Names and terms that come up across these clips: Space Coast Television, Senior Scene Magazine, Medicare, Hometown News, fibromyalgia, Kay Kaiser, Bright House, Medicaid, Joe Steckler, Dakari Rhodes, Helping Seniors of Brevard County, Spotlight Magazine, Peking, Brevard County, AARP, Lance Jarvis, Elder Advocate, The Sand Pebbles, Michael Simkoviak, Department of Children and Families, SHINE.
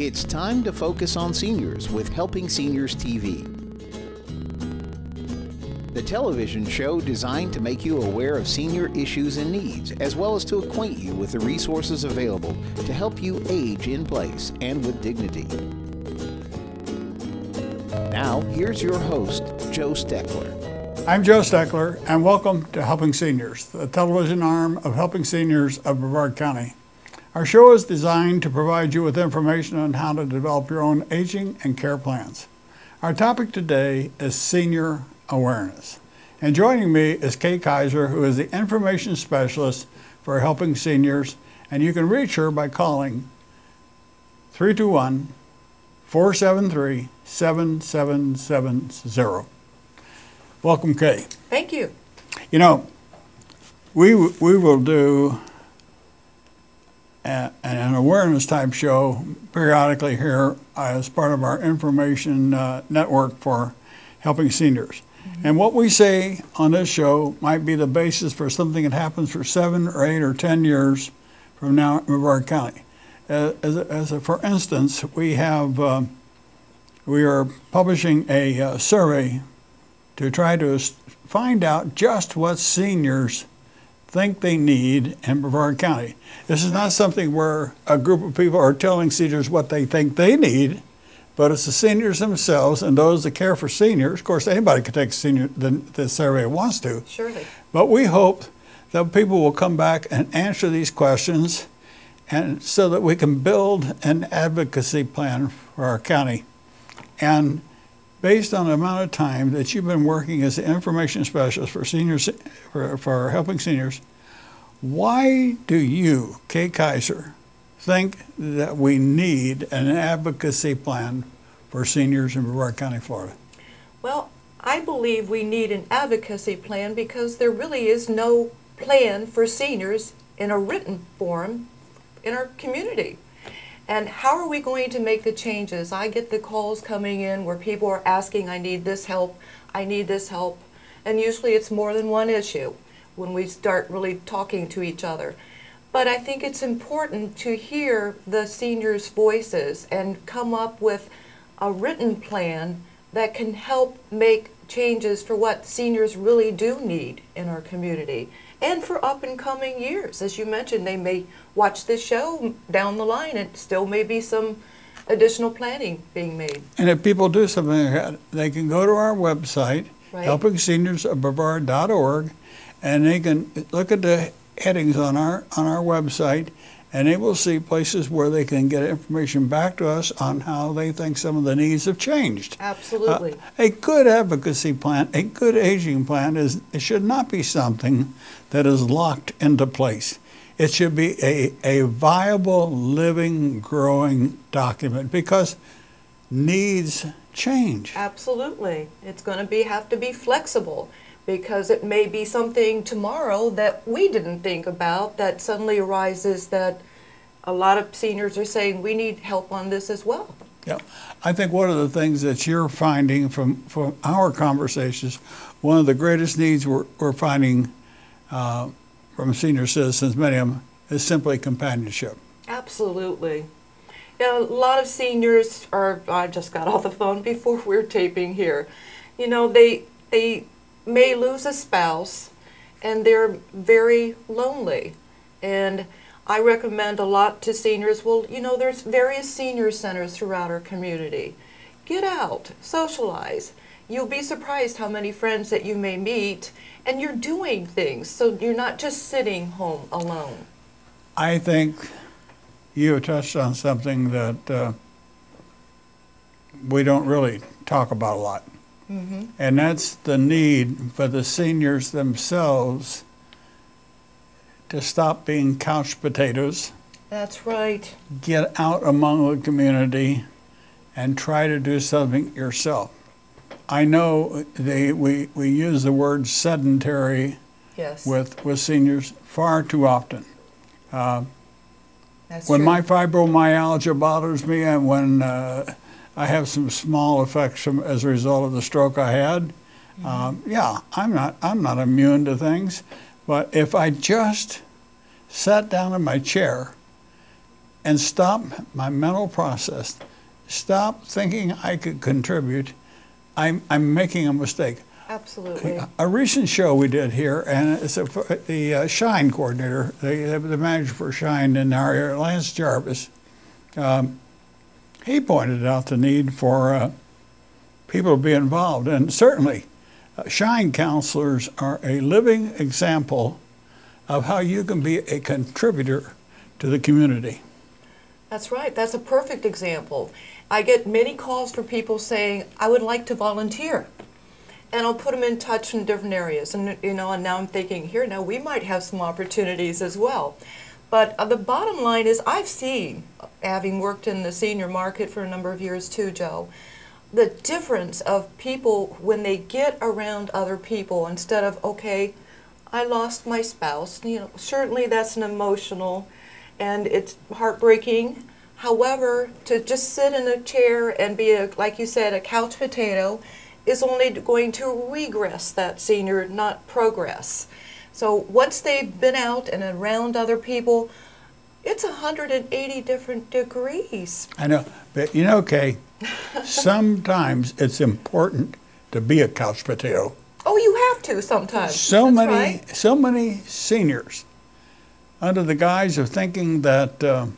It's time to focus on seniors with Helping Seniors TV, the television show designed to make you aware of senior issues and needs, as well as to acquaint you with the resources available to help you age in place and with dignity. Now, here's your host, Joe Steckler. I'm Joe Steckler, and welcome to Helping Seniors, the television arm of Helping Seniors of Brevard County. Our show is designed to provide you with information on how to develop your own aging and care plans. Our topic today is senior awareness. And joining me is Kay Kaiser, who is the information specialist for Helping Seniors, and you can reach her by calling 321-473-7770. Welcome, Kay. Thank you. You know, we will do an awareness type show periodically here as part of our information network for Helping Seniors. Mm-hmm. And what we say on this show might be the basis for something that happens for 7 or 8 or 10 years from now in Brevard County. For instance, we are publishing a survey to try to find out just what seniors think they need in Brevard County. This is not something where a group of people are telling seniors what they think they need, but it's the seniors themselves and those that care for seniors. Of course, anybody can take the survey wants to. Surely. But we hope that people will come back and answer these questions, and so that we can build an advocacy plan for our county. And based on the amount of time that you've been working as an information specialist for seniors, for Helping Seniors, why do you, Kay Kaiser, think that we need an advocacy plan for seniors in Brevard County, Florida? Well, I believe we need an advocacy plan because there really is no plan for seniors in a written form in our community. And how are we going to make the changes? I get the calls coming in where people are asking, I need this help, I need this help. And usually it's more than one issue when we start really talking to each other. But I think it's important to hear the seniors' voices and come up with a written plan that can help make changes for what seniors really do need in our community. And for up and coming years, as you mentioned, they may watch this show down the line and still may be some additional planning being made. And if people do something like that, they can go to our website, right, helpingsseniorsofbrevard.org, and they can look at the headings on our website, and they will see places where they can get information back to us on how they think some of the needs have changed. Absolutely. A good advocacy plan, a good aging plan, it should not be something that is locked into place. It should be a viable, living, growing document because needs change. Absolutely. It's going to have to be flexible, because it may be something tomorrow that we didn't think about that suddenly arises, that a lot of seniors are saying we need help on this as well. Yeah, I think one of the things that you're finding from our conversations, one of the greatest needs we're finding from senior citizens, many of them, is simply companionship. Absolutely. Yeah, a lot of seniors are, I just got off the phone before we're taping here, you know, they may lose a spouse and they're very lonely. And I recommend a lot to seniors, well, you know, there's various senior centers throughout our community. Get out, socialize. You'll be surprised how many friends that you may meet, and you're doing things, so you're not just sitting home alone. I think you touched on something that we don't really talk about a lot. Mm-hmm. And that's the need for the seniors themselves to stop being couch potatoes. That's right. Get out among the community and try to do something yourself. I know we use the word sedentary, yes, with seniors far too often. That's when true. My fibromyalgia bothers me, and when I have some small effects as a result of the stroke I had. Mm-hmm. Yeah, I'm not immune to things, but if I just sat down in my chair and stop my mental process, stop thinking I could contribute, I'm making a mistake. Absolutely. A recent show we did here, and it's the SHINE coordinator, the manager for SHINE in our area, Lance Jarvis, he pointed out the need for people to be involved. And certainly, SHINE counselors are a living example of how you can be a contributor to the community. That's right. That's a perfect example. I get many calls from people saying, I would like to volunteer. And I'll put them in touch in different areas. And, you know, and now I'm thinking, here, now we might have some opportunities as well. But the bottom line is I've seen, having worked in the senior market for a number of years too, Joe, the difference of people when they get around other people instead of, okay, I lost my spouse. You know, certainly that's an emotional and it's heartbreaking. However, to just sit in a chair and be, like you said, a couch potato is only going to regress that senior, not progress. So once they've been out and around other people, it's 180 different degrees. I know, but you know, Kay, sometimes it's important to be a couch potato. Oh, you have to sometimes. So many seniors, under the guise of thinking that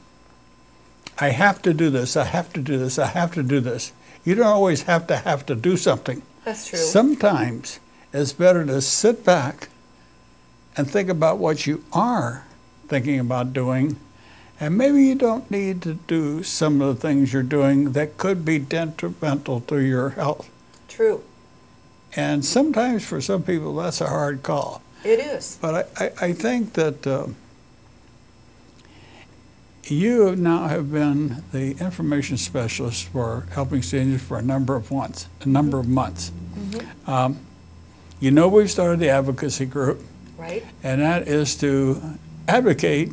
I have to do this, I have to do this, I have to do this. You don't always have to do something. That's true. Sometimes it's better to sit back and think about what you are thinking about doing, and maybe you don't need to do some of the things you're doing that could be detrimental to your health. True. And sometimes for some people that's a hard call. It is. But I think that you now have been the information specialist for Helping Seniors for a number of months. Mm-hmm. You know, we've started the advocacy group, right? And that is to advocate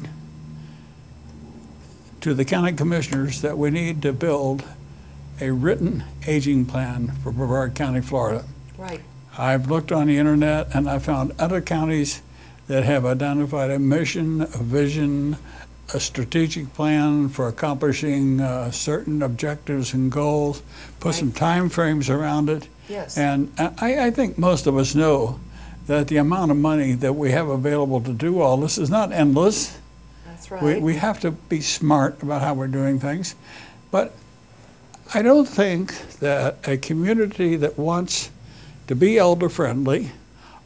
to the county commissioners that we need to build a written aging plan for Brevard County, Florida. Right. I've looked on the internet and I found other counties that have identified a mission, a vision, a strategic plan for accomplishing certain objectives and goals, put some time frames around it. Yes. And I think most of us know that the amount of money that we have available to do all this is not endless. That's right. We have to be smart about how we're doing things. But I don't think that a community that wants to be elder friendly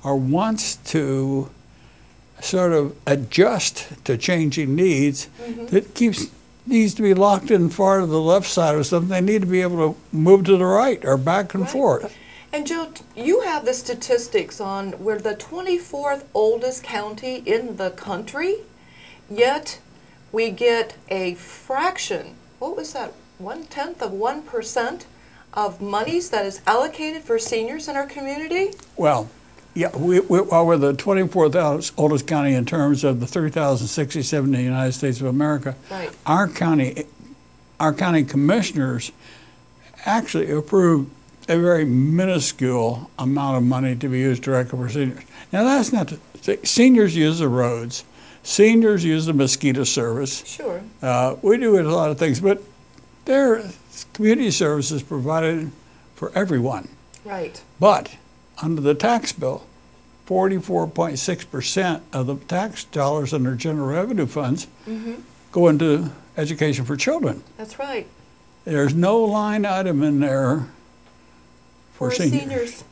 or wants to sort of adjust to changing needs, mm-hmm. that needs to be locked in far to the left side or something. They need to be able to move to the right or back and forth. And Joe, you have the statistics on we're the 24th oldest county in the country, yet we get a fraction, what was that, 0.1% of monies that is allocated for seniors in our community? Well, yeah, we're the 24th oldest county in terms of the 3,067 in the United States of America. Right. Our county commissioners actually approved a very minuscule amount of money to be used directly for seniors. Now, that's not to say seniors use the roads. Seniors use the mosquito service. Sure. We do a lot of things, but there are community services provided for everyone. Right. But under the tax bill, 44.6% of the tax dollars under general revenue funds mm-hmm. go into education for children. That's right. There's no line item in there for seniors.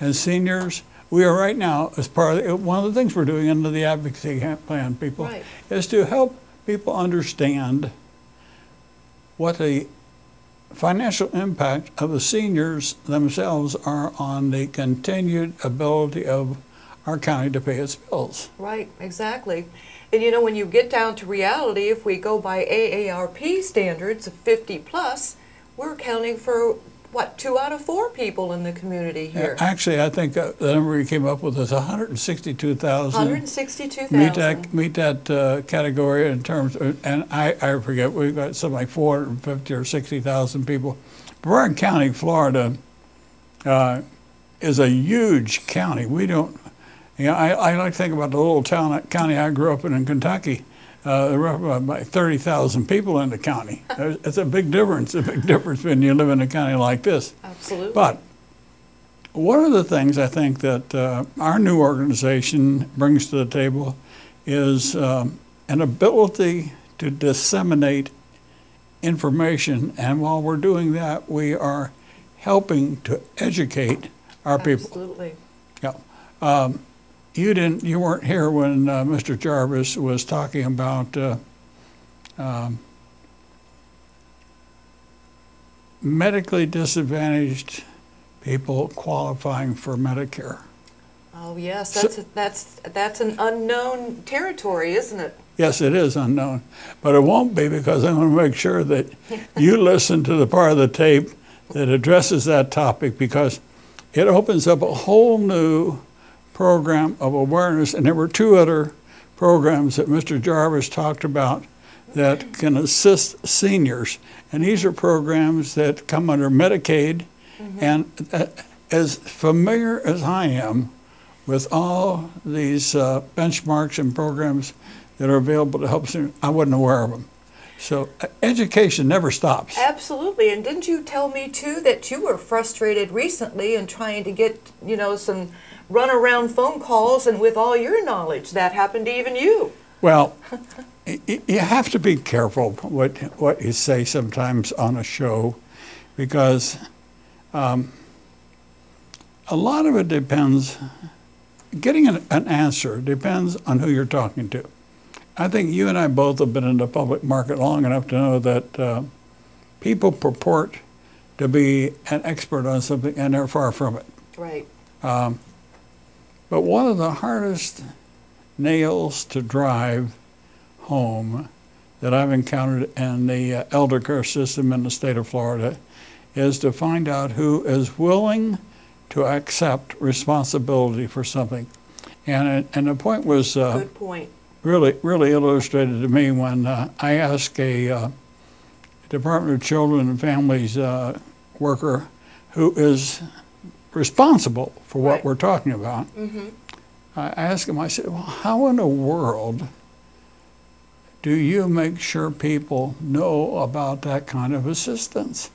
And seniors, we are right now, as part of one of the things we're doing under the advocacy plan, people, right. is to help people understand what the financial impact of the seniors themselves are on the continued ability of our county to pay its bills. Right, exactly. And you know, when you get down to reality, if we go by AARP standards of 50 plus, we're accounting for what, 2 out of 4 people in the community here? Actually, I think the number you came up with is 162,000. 162,000. Meet that category in terms of, and I forget, we've got something like 450 or 60,000 people. Brevard County, Florida is a huge county. We don't, you know, I like to think about the little town, county I grew up in Kentucky. There were about 30,000 people in the county. It's a big difference, when you live in a county like this. Absolutely. But one of the things I think that our new organization brings to the table is an ability to disseminate information, and while we're doing that, we are helping to educate our people. Absolutely. Yeah. You weren't here when Mr. Jarvis was talking about medically disadvantaged people qualifying for Medicare. Oh yes, that's an unknown territory, isn't it? Yes, it is unknown, but it won't be, because I'm going to make sure that you listen to the part of the tape that addresses that topic, because it opens up a whole new program of awareness. And there were two other programs that Mr. Jarvis talked about that can assist seniors. And these are programs that come under Medicaid. Mm-hmm. And as familiar as I am with all these benchmarks and programs that are available to help seniors, I wasn't aware of them. So education never stops. Absolutely. And didn't you tell me too that you were frustrated recently in trying to get, you know, some runaround phone calls, and with all your knowledge that happened to even you? Well, you have to be careful what you say sometimes on a show, because a lot of it depends. Getting an answer depends on who you're talking to. I think you and I both have been in the public market long enough to know that people purport to be an expert on something, and they're far from it. Right. But one of the hardest nails to drive home that I've encountered in the elder care system in the state of Florida is to find out who is willing to accept responsibility for something. And the point was good point. Really illustrated to me when I asked a Department of Children and Families worker who is responsible for what we're talking about. Mm-hmm. I asked him, I said, well, how in the world do you make sure people know about that kind of assistance?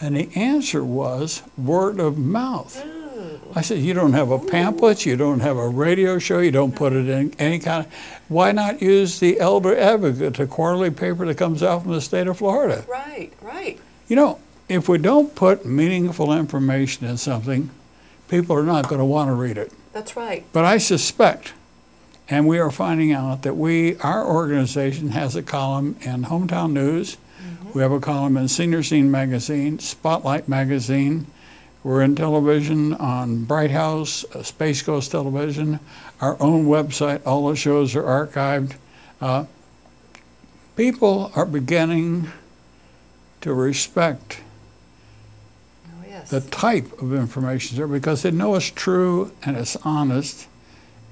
And the answer was word of mouth. Ooh. I said, you don't have a pamphlet, you don't have a radio show, you don't put it in any kind of, why not use the Elder Advocate, the quarterly paper that comes out from the state of Florida? Right, right. You know, if we don't put meaningful information in something, people are not going to want to read it. That's right. But I suspect, and we are finding out, that our organization has a column in Hometown News. Mm-hmm. We have a column in Senior Scene Magazine, Spotlight Magazine. We're in television on Bright House, Space Coast Television, our own website. All the shows are archived. People are beginning to respect the type of information there, because they know it's true and it's honest,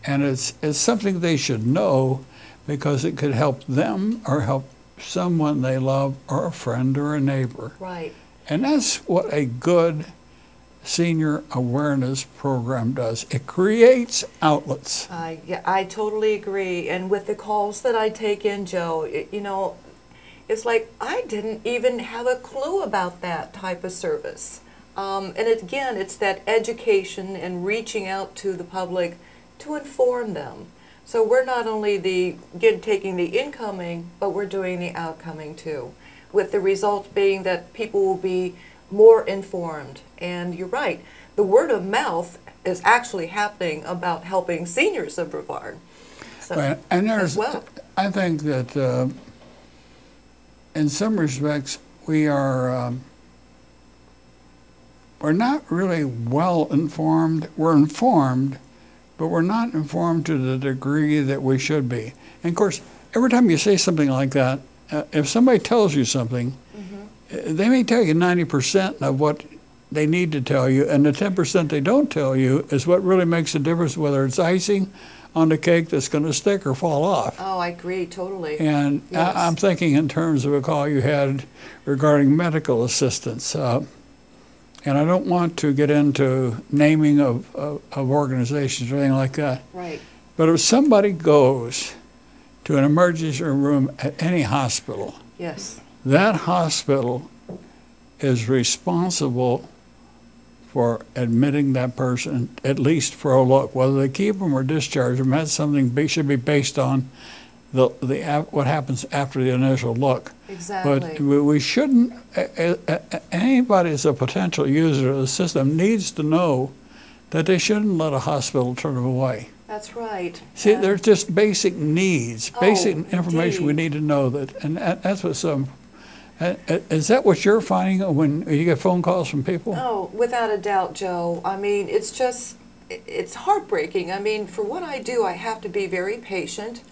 and it's something they should know, because it could help them or help someone they love or a friend or a neighbor. Right. And that's what a good senior awareness program does. It creates outlets. Yeah, I totally agree. And with the calls that I take in, Joe, you know, it's like I didn't even have a clue about that type of service. And again, it's that education and reaching out to the public to inform them. So we're not only taking the incoming, but we're doing the outcoming too, with the result being that people will be more informed. And you're right, the word of mouth is actually happening about helping seniors of Brevard. So, right. And there's, as well, I think that in some respects we are... we're not really well informed. We're informed, but we're not informed to the degree that we should be. And of course, every time you say something like that, if somebody tells you something, mm-hmm. they may tell you 90% of what they need to tell you, and the 10% they don't tell you is what really makes the difference, whether it's icing on the cake that's going to stick or fall off. Oh, I agree, totally. And yes. I'm thinking in terms of a call you had regarding medical assistance. And I don't want to get into naming of organizations or anything like that. Right. But if somebody goes to an emergency room at any hospital. Yes. That hospital is responsible for admitting that person, at least for a look. Whether they keep them or discharge them, that's something should be based on what happens after the initial look. Exactly. But we shouldn't, anybody who's a potential user of the system needs to know that they shouldn't let a hospital turn them away. That's right. See, there's just basic needs, basic information we need to know that, and that's what some. Is that what you're finding when you get phone calls from people? Oh, without a doubt, Joe. I mean, it's just, it's heartbreaking. I mean, for what I do, I have to be very patient.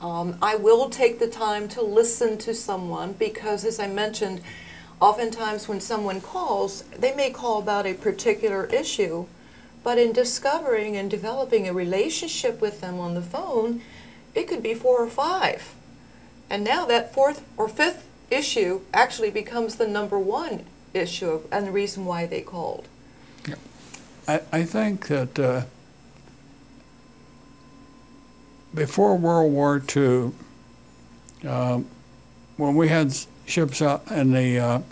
I will take the time to listen to someone because, as I mentioned, oftentimes when someone calls, they may call about a particular issue. But in discovering and developing a relationship with them on the phone, it could be 4 or 5. And now that 4th or 5th issue actually becomes the #1 issue and the reason why they called. Yeah. I think that before World War II, when we had ships out in the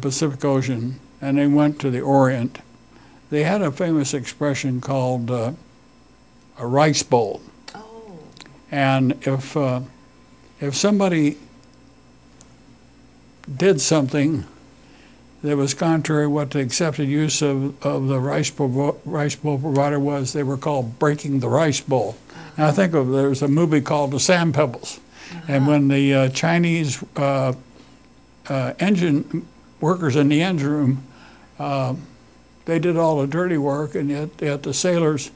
Pacific Ocean and they went to the Orient, they had a famous expression called a rice bowl. Oh. And if somebody did something that was contrary to what the accepted use of the rice bowl provider was, they were called breaking the rice bowl. Uh-huh. And I think there's a movie called The Sand Pebbles. Uh-huh. And when the Chinese engine workers in the engine room they did all the dirty work, and yet the sailors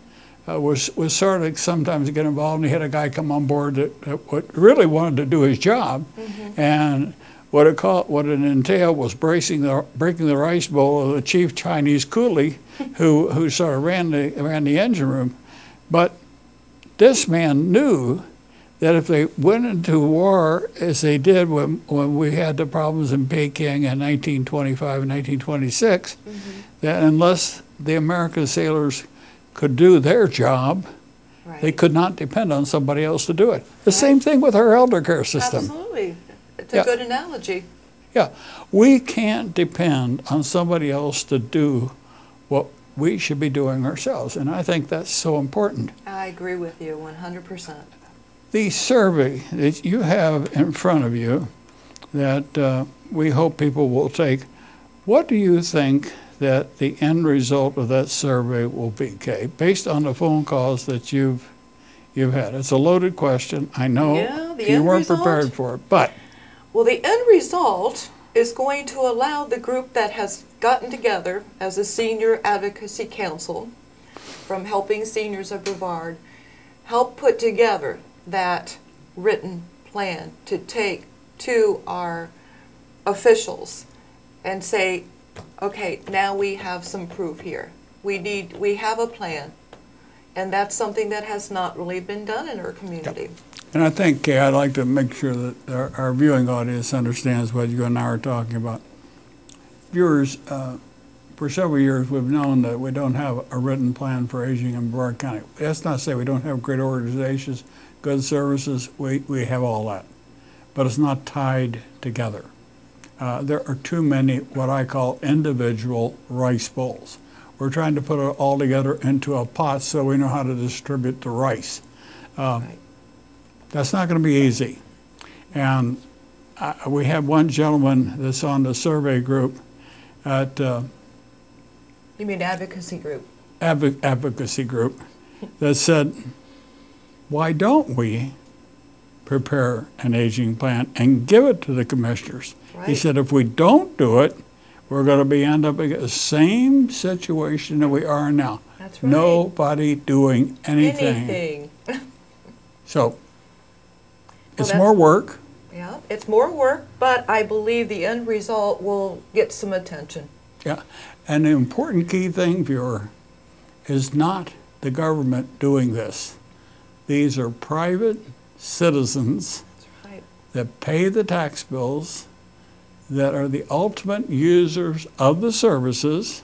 was sort of sometimes get involved, and you had a guy come on board that really wanted to do his job. Mm-hmm. And what it entailed was breaking the rice bowl of the chief Chinese coolie who sort of ran the engine room. But this man knew that if they went into war as they did when we had the problems in Peking in 1925 and 1926, mm-hmm. that unless the American sailors could do their job, right. they could not depend on somebody else to do it. The right. same thing with our elder care system. Absolutely. It's a yeah. good analogy. Yeah. We can't depend on somebody else to do what we should be doing ourselves, and I think that's so important. I agree with you 100%. The survey that you have in front of you that we hope people will take, what do you think that the end result of that survey will be, Kay, based on the phone calls that you've had? It's a loaded question. I know you weren't prepared for it, but... Well, the end result is going to allow the group that has gotten together as a Senior Advocacy Council from Helping Seniors of Brevard help put together that written plan to take to our officials and say, okay, now we have some proof here. We have a plan, and that's something that has not really been done in our community. Yep. And I think, Kay, I'd like to make sure that our viewing audience understands what you and I are talking about. Viewers, for several years we've known that we don't have a written plan for aging in Brevard County. That's not to say we don't have great organizations, good services, we have all that. But it's not tied together. There are too many what I call individual rice bowls. We're trying to put it all together into a pot so we know how to distribute the rice. Right. That's not going to be easy. And we have one gentleman that's on the survey group at... you mean advocacy group? Advocacy group that said... Why don't we prepare an aging plan and give it to the commissioners? Right. He said, if we don't do it, we're going to be end up in the same situation that we are now. That's right. Nobody doing anything. So it's more work. Yeah, it's more work, but I believe the end result will get some attention. Yeah, and the important key thing, viewer, is not the government doing this. These are private citizens right. that pay the tax bills, that are the ultimate users of the services,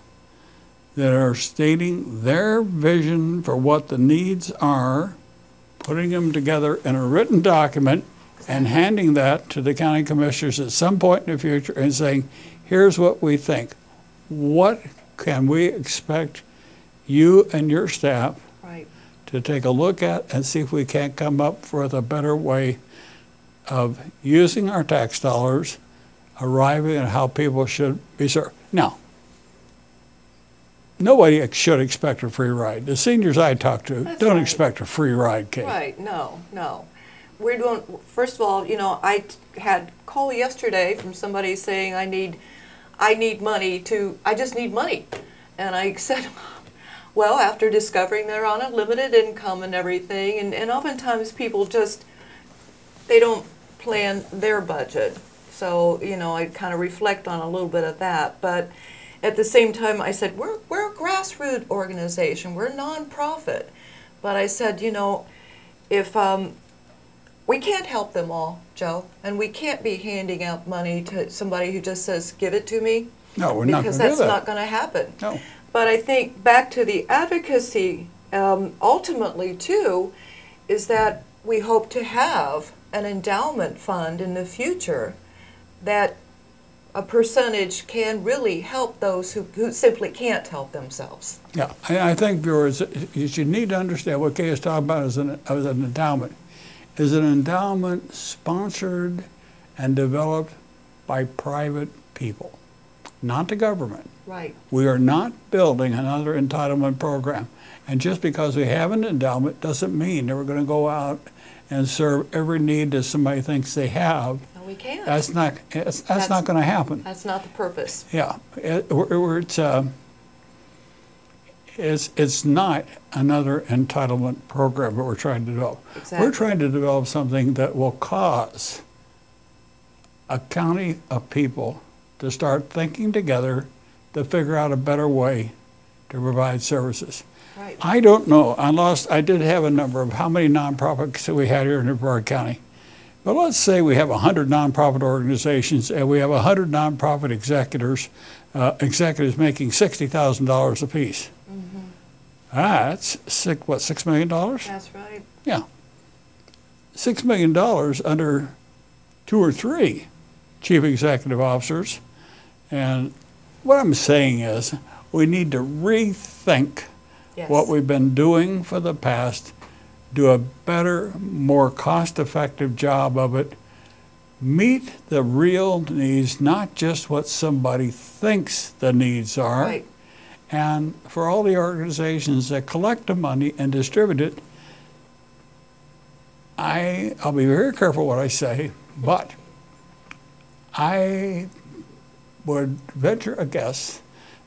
that are stating their vision for what the needs are, putting them together in a written document and handing that to the county commissioners at some point in the future and saying, here's what we think. What can we expect you and your staff to take a look at and see if we can't come up with a better way of using our tax dollars, arriving at how people should be served. Now, nobody should expect a free ride. The seniors I talk to don't expect a free ride, Kate. Right, no, no. We're doing, first of all, you know, I had a call yesterday from somebody saying I need money to, I just need money. And I said, well, after discovering they're on a limited income and everything, and oftentimes people just, they don't plan their budget. So, you know, I kind of reflect on a little bit of that. But at the same time, I said, we're a grassroots organization. We're nonprofit. But I said, you know, if we can't help them all, Joe, and we can't be handing out money to somebody who just says, give it to me. No, we're not going to do that. Because that's not going to happen. No. But I think back to the advocacy, ultimately, too, is that we hope to have an endowment fund in the future that a percentage can really help those who simply can't help themselves. Yeah, I think viewers, you need to understand what Kay is talking about as an endowment. Is an endowment sponsored and developed by private people, not the government. Right. We are not building another entitlement program. And just because we have an endowment doesn't mean that we're going to go out and serve every need that somebody thinks they have. No, we can't. That's not going to happen. That's not the purpose. Yeah. It's not another entitlement program that we're trying to develop. Exactly. We're trying to develop something that will cause a county of people to start thinking together to figure out a better way to provide services. Right. I don't know. I did have a number of how many nonprofits that we had here in Brevard County. But let's say we have 100 nonprofit organizations and we have 100 nonprofit executives making $60,000 apiece. Mm-hmm. That's $6 million? That's right. Yeah. $6 million under 2 or 3 chief executive officers. And what I'm saying is we need to rethink what we've been doing for the past, do a better, more cost-effective job of it, meet the real needs, not just what somebody thinks the needs are. Right. And for all the organizations that collect the money and distribute it, I'll be very careful what I say, but I would venture a guess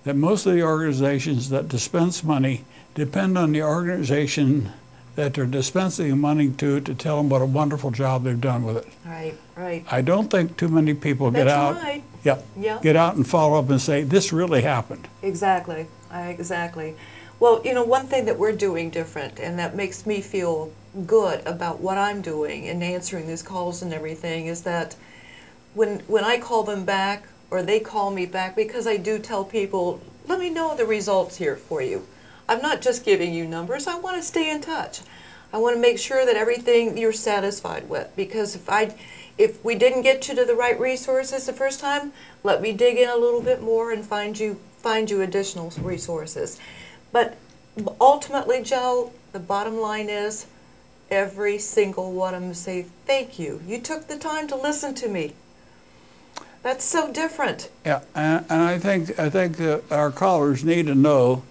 that most of the organizations that dispense money depend on the organization that they're dispensing money to tell them what a wonderful job they've done with it. Right, right. I don't think too many people get out and follow up and say, this really happened. Exactly, exactly. Well, you know, one thing that we're doing different and that makes me feel good about what I'm doing and answering these calls and everything is that when I call them back, or they call me back, because I do tell people, let me know the results here for you. I'm not just giving you numbers. I want to stay in touch. I want to make sure that everything you're satisfied with, because if we didn't get you to the right resources the first time, let me dig in a little bit more and find you additional resources. But ultimately, Joe, the bottom line is every single one of them say, thank you. You took the time to listen to me. That's so different. Yeah, and I think that our callers need to know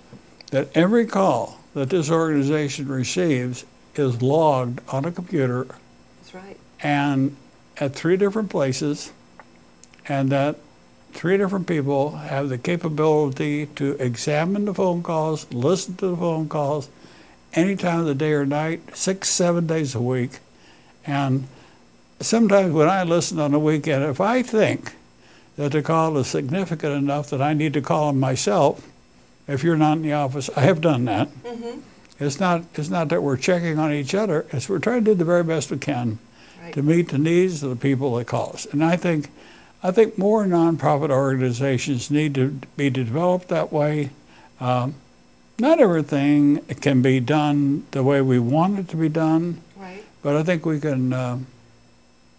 that every call that this organization receives is logged on a computer. That's right. And at 3 different places, and that 3 different people have the capability to examine the phone calls, listen to the phone calls, any time of the day or night, 6, 7 days a week. And sometimes when I listen on the weekend, if I think that the call is significant enough that I need to call them myself, if you're not in the office, I have done that. Mm-hmm. It's not that we're checking on each other, it's we're trying to do the very best we can to meet the needs of the people that call us. And I think more nonprofit organizations need to be developed that way. Not everything can be done the way we want it to be done. Right. But I think we can,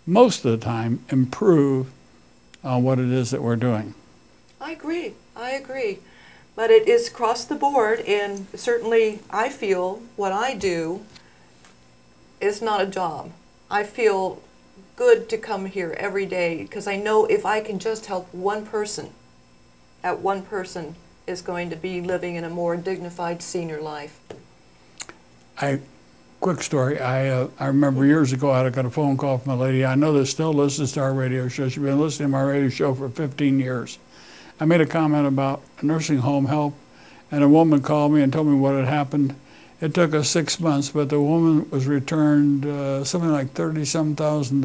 most of the time, improve on what it is that we're doing. I agree. I agree. But it is across the board, and certainly I feel what I do is not a job. I feel good to come here every day because I know if I can just help one person, that one person is going to be living in a more dignified senior life. Quick story. I remember years ago I got a phone call from a lady I know that still listens to our radio show. She's been listening to my radio show for 15 years. I made a comment about nursing home help, and a woman called me and told me what had happened. It took us 6 months, but the woman was returned something like $30-some thousand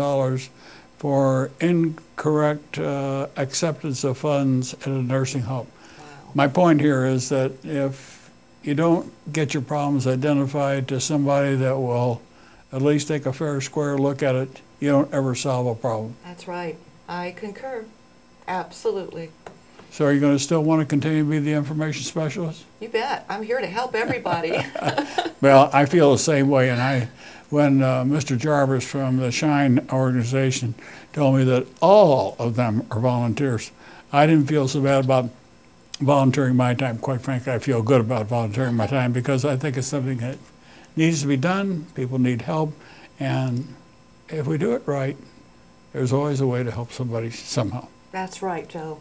for incorrect acceptance of funds at a nursing home. Wow. My point here is that if you don't get your problems identified to somebody that will at least take a fair, square look at it, you don't ever solve a problem. That's right. I concur. Absolutely. So are you going to still want to continue to be the information specialist? You bet. I'm here to help everybody. Well, I feel the same way. And when Mr. Jarvis from the SHINE organization told me that all of them are volunteers, I didn't feel so bad about volunteering my time. Quite frankly, I feel good about volunteering my time because I think it's something that needs to be done. People need help. And if we do it right, there's always a way to help somebody somehow. That's right, Joe.